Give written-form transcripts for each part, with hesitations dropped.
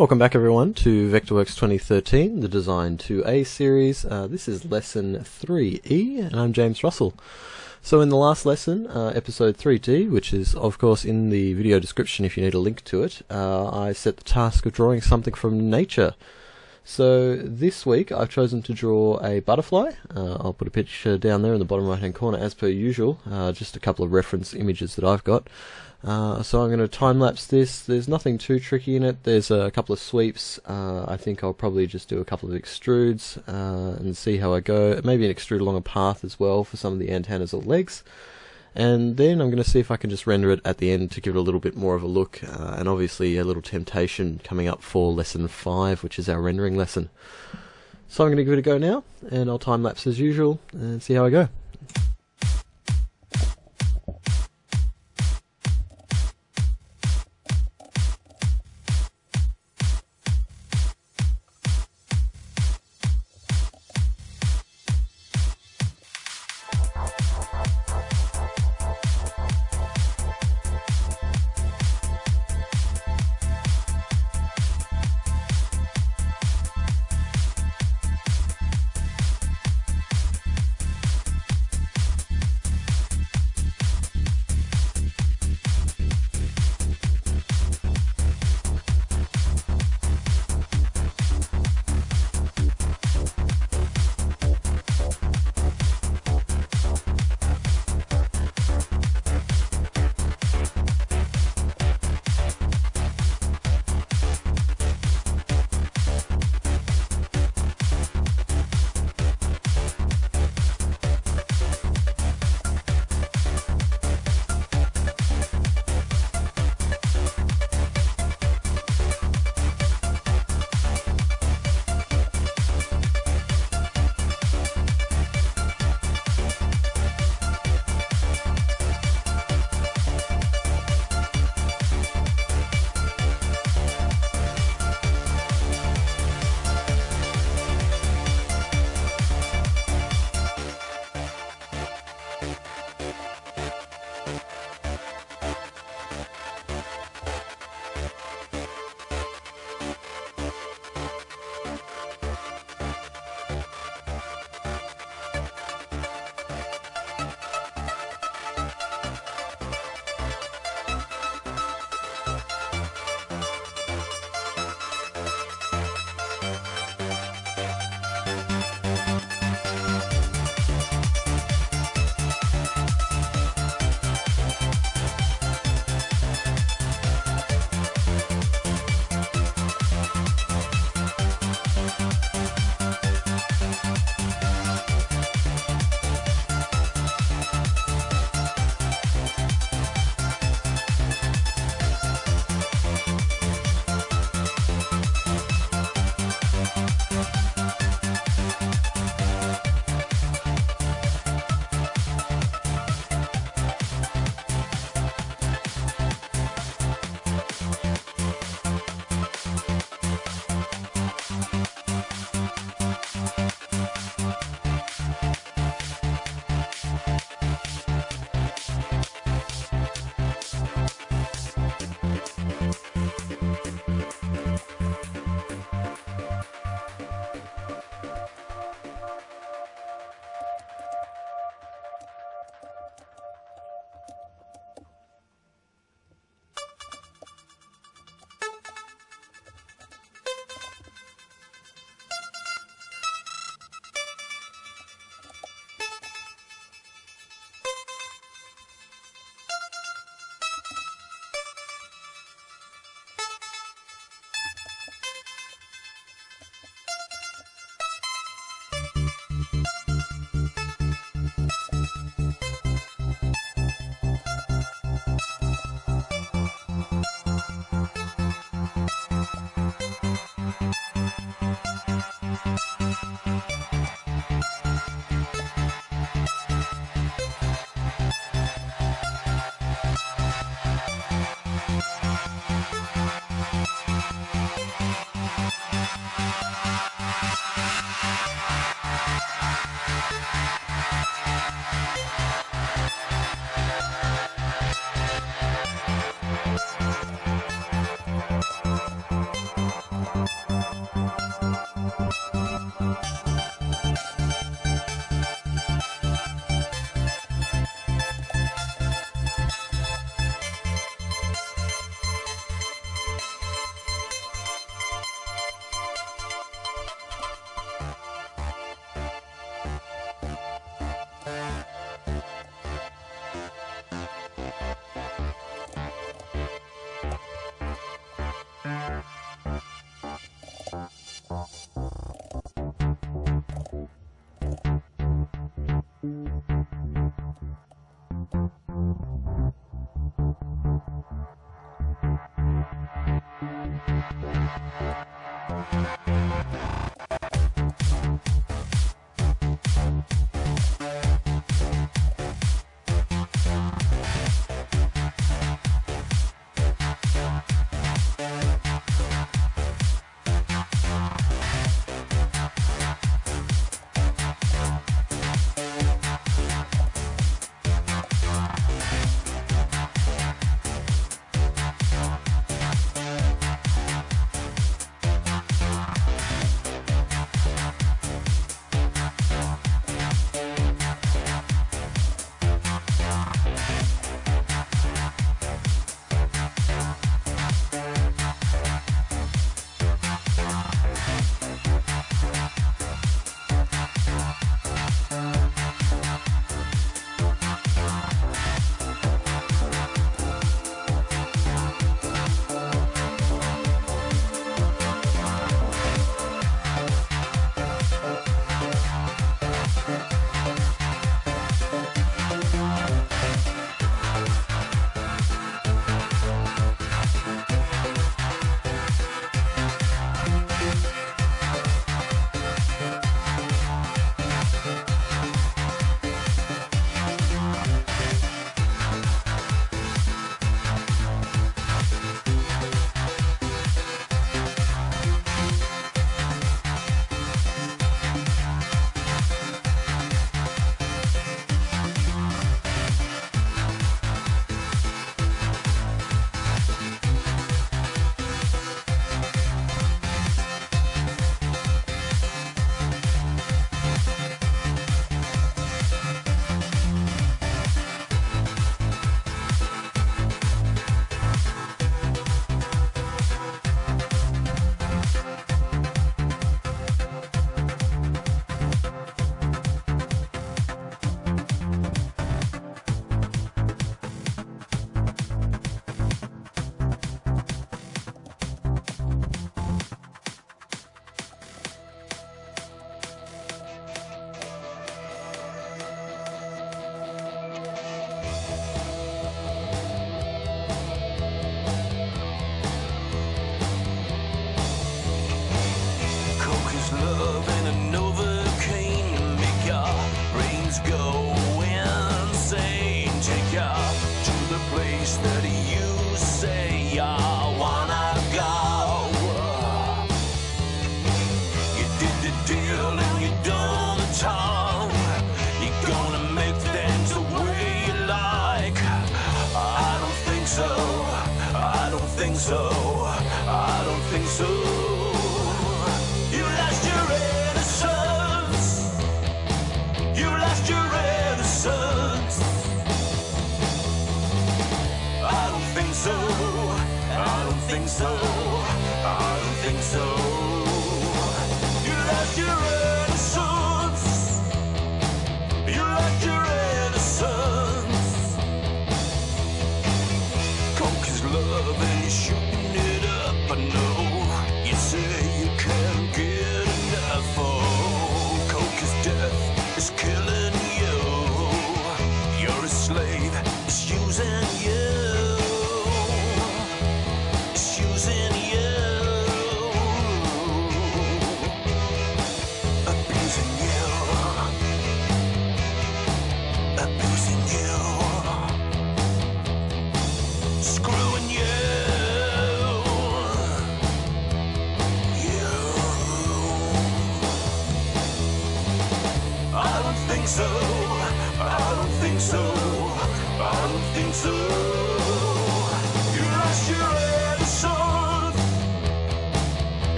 Welcome back everyone to Vectorworks 2013, the Design 2A series. This is lesson 3E and I'm James Russell. So in the last lesson, episode 3D, which is of course in the video description if you need a link to it, I set the task of drawing something from nature. So this week I've chosen to draw a butterfly. I'll put a picture down there in the bottom right hand corner as per usual, just a couple of reference images that I've got. So I'm going to time-lapse this. There's nothing too tricky in it. There's a couple of sweeps. I think I'll probably just do a couple of extrudes and see how I go. Maybe an extrude along a path as well for some of the antennas or legs. And then I'm going to see if I can just render it at the end to give it a little bit more of a look. And obviously a little temptation coming up for lesson 5, which is our rendering lesson. So I'm going to give it a go now, and I'll time-lapse as usual and see how I go.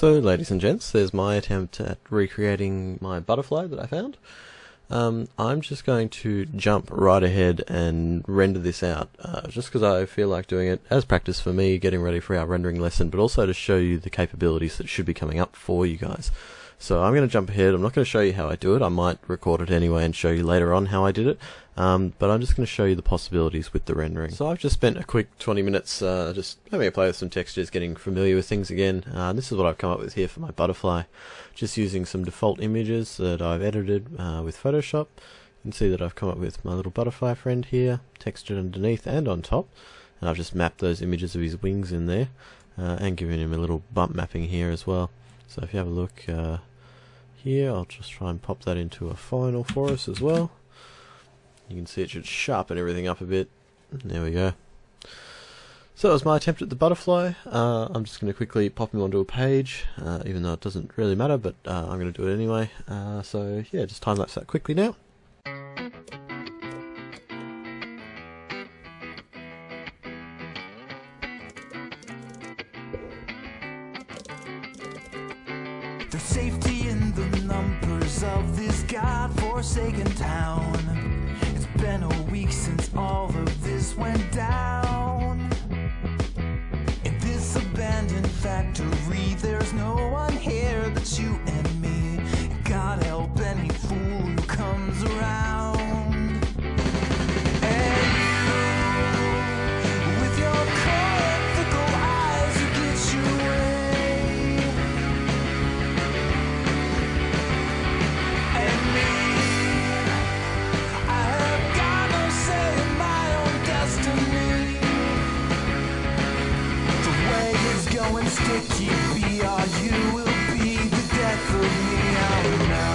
So, ladies and gents, there's my attempt at recreating my butterfly that I found. I'm just going to jump right ahead and render this out, just because I feel like doing it as practice for me, getting ready for our rendering lesson, but also to show you the capabilities that should be coming up for you guys. So I'm going to jump ahead. I'm not going to show you how I do it. I might record it anyway and show you later on how I did it, but I'm just going to show you the possibilities with the rendering. So I've just spent a quick 20 minutes just having a play with some textures, getting familiar with things again. This is what I've come up with here for my butterfly, just using some default images that I've edited with Photoshop. You can see that I've come up with my little butterfly friend here, textured underneath and on top, and I've just mapped those images of his wings in there and given him a little bump mapping here as well. So if you have a look here, I'll just try and pop that into a final for us as well. You can see it should sharpen everything up a bit. There we go. So that was my attempt at the butterfly. I'm just going to quickly pop him onto a page, even though it doesn't really matter, but I'm going to do it anyway. So yeah, just time-lapse that quickly now. There's safety in the numbers of this godforsaken town. It's been a week since all of this went down. factory. There's no one here but you and me. God help any fool who comes around. And you, with your colorful eyes, you get your way. And me, I have got no say in my own destiny. The way is going sticky, be all you will be. The death of me, I know.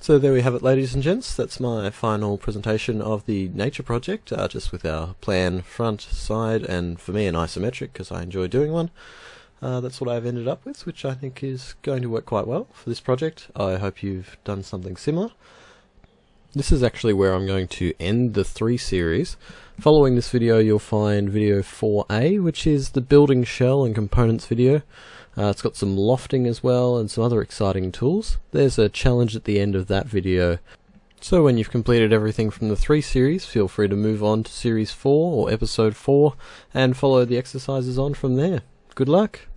So there we have it, ladies and gents. That's my final presentation of the nature project, just with our plan front, side, and for me an isometric because I enjoy doing one. That's what I've ended up with, which I think is going to work quite well for this project. I hope you've done something similar. This is actually where I'm going to end the 3 series. Following this video you'll find video 4A, which is the building shell and components video. It's got some lofting as well and some other exciting tools. There's a challenge at the end of that video. So when you've completed everything from the 3 series, feel free to move on to series 4 or episode 4 and follow the exercises on from there. Good luck!